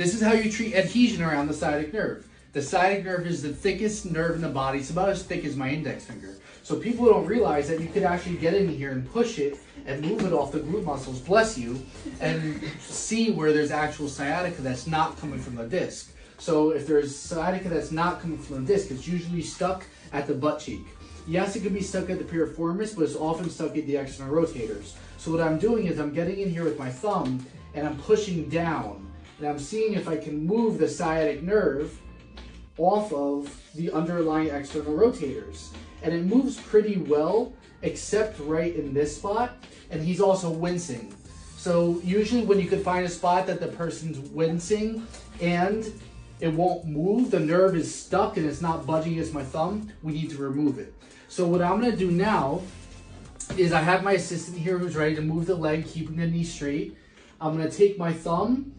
This is how you treat adhesion around the sciatic nerve. The sciatic nerve is the thickest nerve in the body. It's about as thick as my index finger. So people don't realize that you could actually get in here and push it and move it off the glute muscles, bless you, and see where there's actual sciatica that's not coming from the disc. So if there's sciatica that's not coming from the disc, it's usually stuck at the butt cheek. Yes, it could be stuck at the piriformis, but it's often stuck at the external rotators. So what I'm doing is I'm getting in here with my thumb and I'm pushing down. And I'm seeing if I can move the sciatic nerve off of the underlying external rotators. And it moves pretty well, except right in this spot. And he's also wincing. So usually when you can find a spot that the person's wincing and it won't move, the nerve is stuck and it's not budging against my thumb, we need to remove it. So what I'm gonna do now is I have my assistant here who's ready to move the leg, keeping the knee straight. I'm gonna take my thumb